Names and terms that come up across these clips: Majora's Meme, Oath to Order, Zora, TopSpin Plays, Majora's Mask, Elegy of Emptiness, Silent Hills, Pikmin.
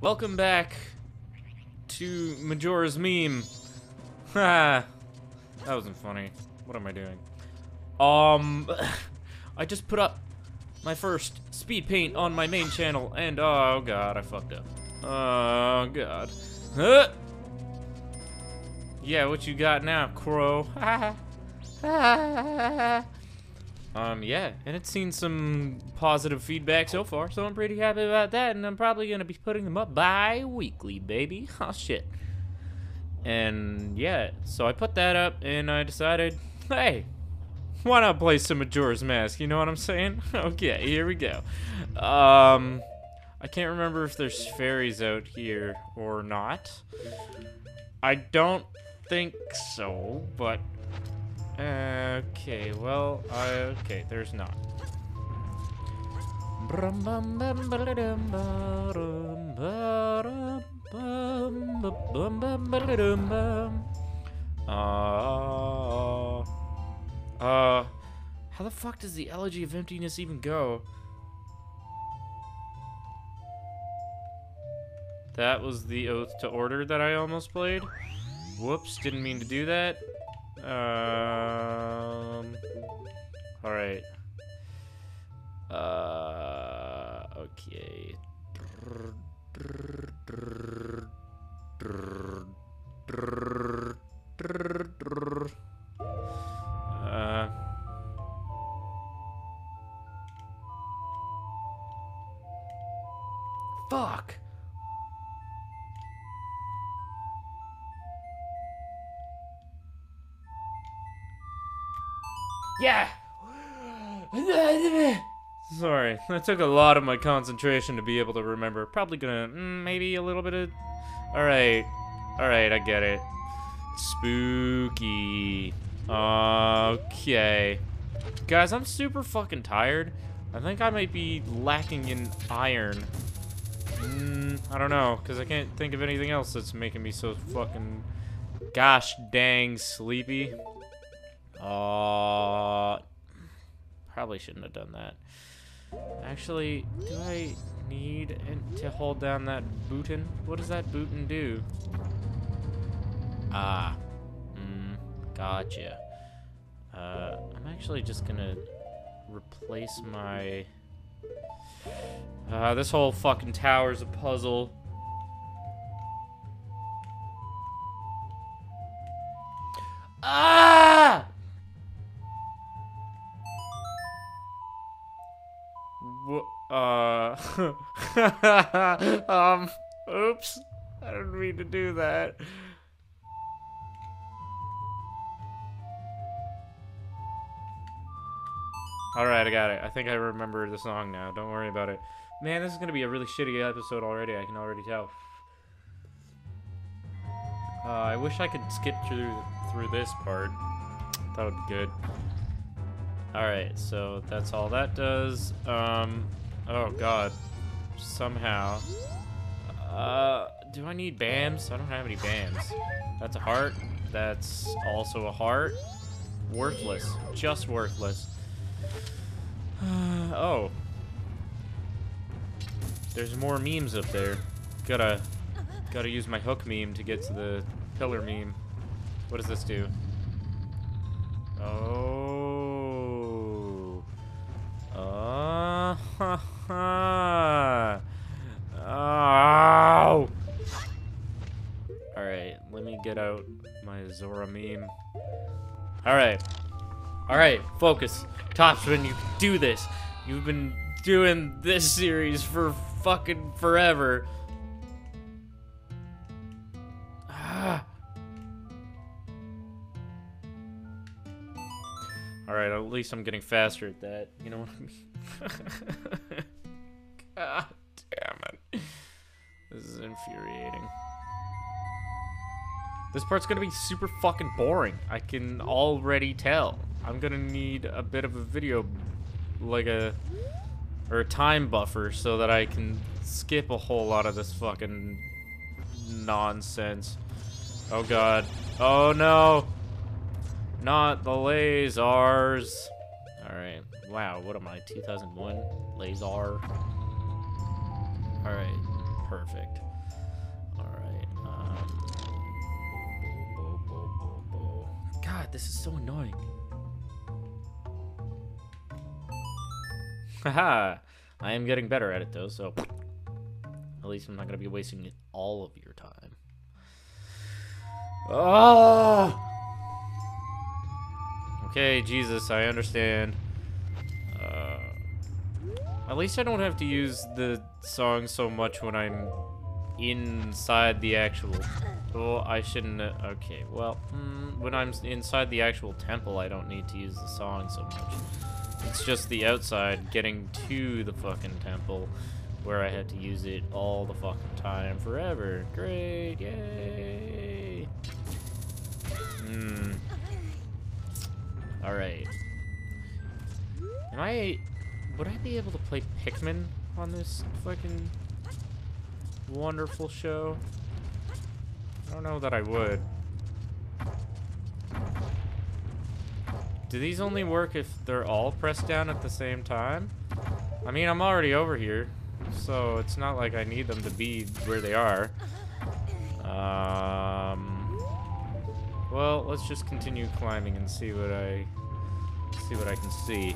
Welcome back to Majora's Meme. Ha! That wasn't funny. What am I doing? I just put up my first speed paint on my main channel, and oh god, I fucked up. Oh god. Huh? Yeah, what you got now, crow? Yeah, and it's seen some positive feedback so far, so I'm pretty happy about that, and I'm probably gonna be putting them up bi-weekly, baby. Oh shit. And yeah, so I put that up, and I decided, hey, why not play some Majora's Mask, you know what I'm saying? Okay, here we go. I can't remember if there's fairies out here or not. I don't think so, but... okay, well, okay, there's not. How the fuck does the Elegy of Emptiness even go? That was the Oath to Order that I almost played. Whoops, didn't mean to do that. Alright. Okay. Fuck. Yeah. Sorry, that took a lot of my concentration to be able to remember. Probably gonna maybe a little bit of. All right, I get it. Spooky. Okay, guys, I'm super fucking tired. I think I might be lacking in iron. I don't know, because I can't think of anything else that's making me so fucking gosh dang sleepy. Probably shouldn't have done that. Actually, do I need to hold down that button? What does that button do? Ah. Gotcha. I'm actually just gonna replace my... this whole fucking tower's a puzzle. Ah! Oops. I didn't mean to do that. Alright, I got it. I think I remember the song now. Don't worry about it. Man, this is gonna be a really shitty episode already. I can already tell. I wish I could skip through this part. That would be good. Alright, so that's all that does. Oh god. Somehow. Do I need BAMs? I don't have any BAMs. That's a heart. That's also a heart. Worthless. Just worthless. Oh. There's more memes up there. Gotta use my hook meme to get to the pillar meme. What does this do? Oh. Ow! Alright, let me get out my Zora meme. Alright. Alright, focus. Topspin, you can do this. You've been doing this series for fucking forever. Alright, at least I'm getting faster at that. You know what I mean? God damn it. This is infuriating. This part's gonna be super fucking boring. I can already tell. I'm gonna need a bit of a video, like a time buffer so that I can skip a whole lot of this fucking nonsense. Oh god. Oh no! Not the lasers. Alright, Wow, what am I, 2001? Lazar. Alright, perfect. Alright, God, this is so annoying. Haha! I am getting better at it, though, so... At least I'm not gonna be wasting all of your time. Oh! Okay, Jesus, I understand. At least I don't have to use the song so much when I'm inside the actual... Oh, I shouldn't... Okay, well, when I'm inside the actual temple, I don't need to use the song so much. It's just the outside, getting to the fucking temple, where I had to use it all the fucking time, forever. Great, yay! Alright. Would I be able to play Pikmin on this fucking wonderful show? I don't know that I would. Do these only work if they're all pressed down at the same time? I mean, I'm already over here, so it's not like I need them to be where they are. Well, let's just continue climbing and see what I can see.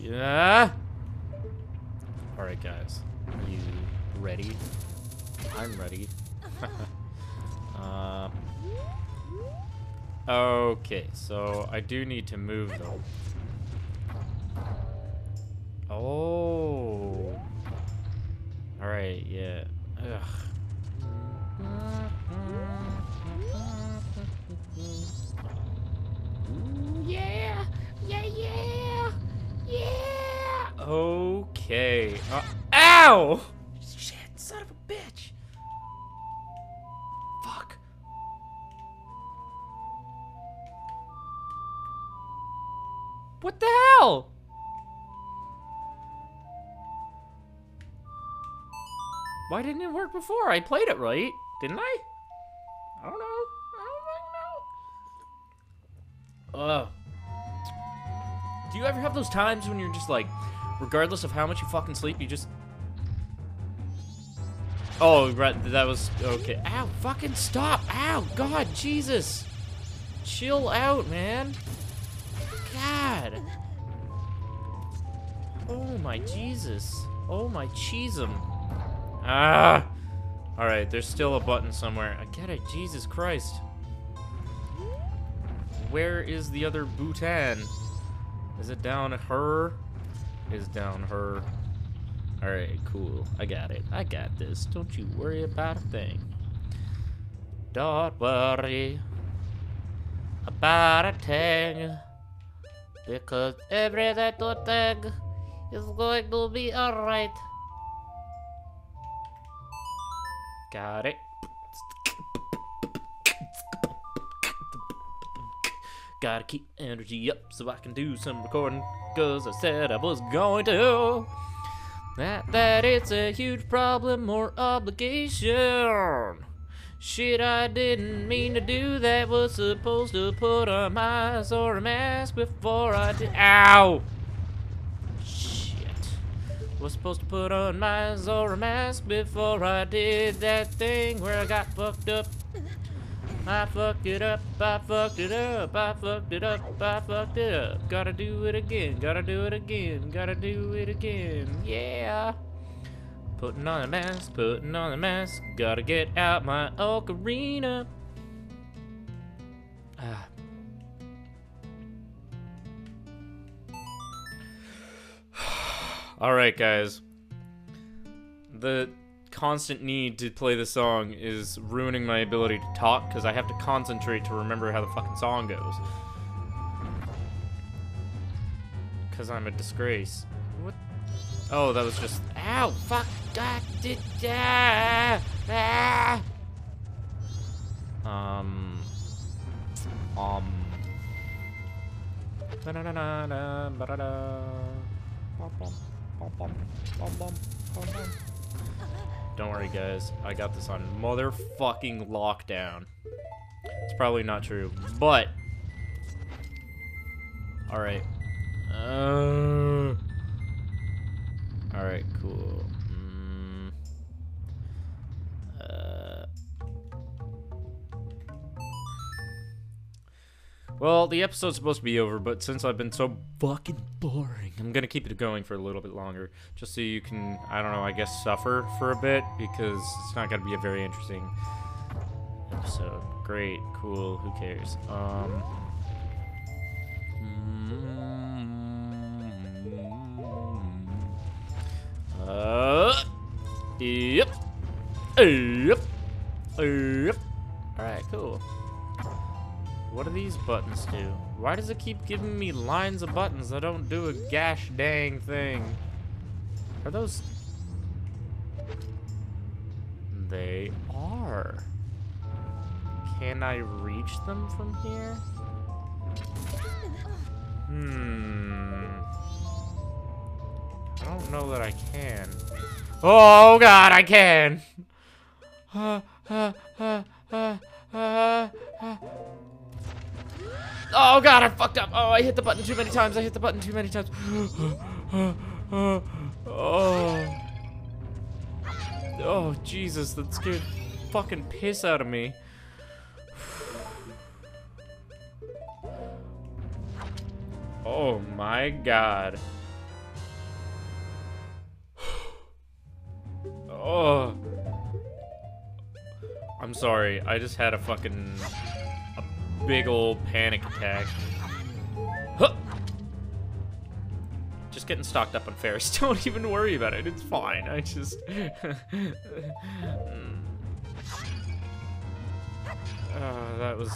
Yeah. All right, guys. Are you ready? I'm ready. Okay, so I do need to move them. Oh. All right. Yeah. Ugh. Yeah. Yeah. Yeah. Yeah! Okay. Ow! Shit, son of a bitch! Fuck. What the hell? Why didn't it work before? I played it right, didn't I? I don't know. I don't know. Ugh. Do you ever have those times when you're just like, regardless of how much you fucking sleep, you just... Oh, right, that was... Okay. Ow, fucking stop! Ow, God, Jesus! Chill out, man! God! Oh my Jesus. Oh my cheesem. Ah! Alright, there's still a button somewhere. I get it, Jesus Christ. Where is the other Bhutan? Is it down her? Is down her. Alright, cool. I got it. I got this. Don't you worry about a thing. Don't worry about a thing. Because every little thing is going to be alright. Got it. Gotta keep energy up so I can do some recording, cause I said I was going to. That it's a huge problem or obligation. Shit, I didn't mean to do that. Was supposed to put on my Majora's mask before I did. Ow! Shit. Was supposed to put on my Majora's mask before I did that thing where I got fucked up. I fucked it up, I fucked it up, I fucked it up, I fucked it up. Gotta do it again, gotta do it again, gotta do it again, yeah. Putting on the mask, gotta get out my ocarina. Alright, guys. The constant need to play the song is ruining my ability to talk, because I have to concentrate to remember how the fucking song goes. Because I'm a disgrace. What? Oh, that was just... Ow! Fuck! God! Did... Ah! Don't worry, guys. I got this on motherfucking lockdown. It's probably not true, but... Alright. Alright, cool. Well, the episode's supposed to be over, but since I've been so fucking boring, I'm gonna keep it going for a little bit longer. Just so you can, I don't know, I guess suffer for a bit, because it's not gonna be a very interesting episode. Great, cool, who cares? Yep. Alright, cool. What do these buttons do? Why does it keep giving me lines of buttons that don't do a gosh dang thing? Are those... They are. Can I reach them from here? I don't know that I can. Oh god, I can! Oh god, I fucked up. Oh, I hit the button too many times. Oh, Jesus, that scared the fucking piss out of me. Oh my god. Oh. I'm sorry. I just had a fucking... big old panic attack. Huh. Just getting stocked up on Ferris. Don't even worry about it. It's fine. I just... that was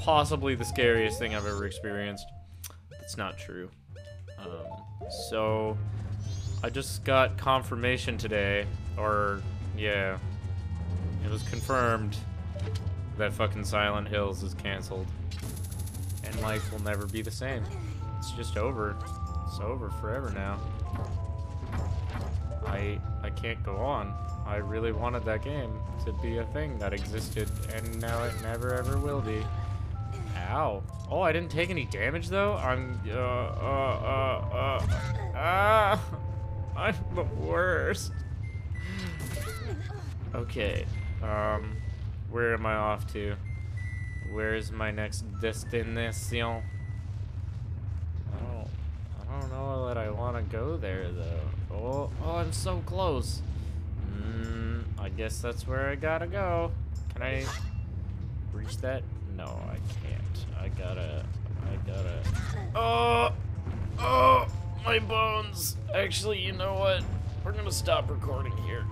possibly the scariest thing I've ever experienced. That's not true. So, I just got confirmation today. Or, yeah. It was confirmed that fucking Silent Hills is canceled. And life will never be the same. It's just over. It's over forever now. I can't go on. I really wanted that game to be a thing that existed, and now it never ever will be. Ow. Oh, I didn't take any damage though? I'm... I'm the worst. Okay. Where am I off to? Where's my next destination? I don't know that I want to go there though. Oh, I'm so close. I guess that's where I gotta go. Can I reach that? No, I can't. I gotta. Oh, my bones. Actually, you know what? We're gonna stop recording here.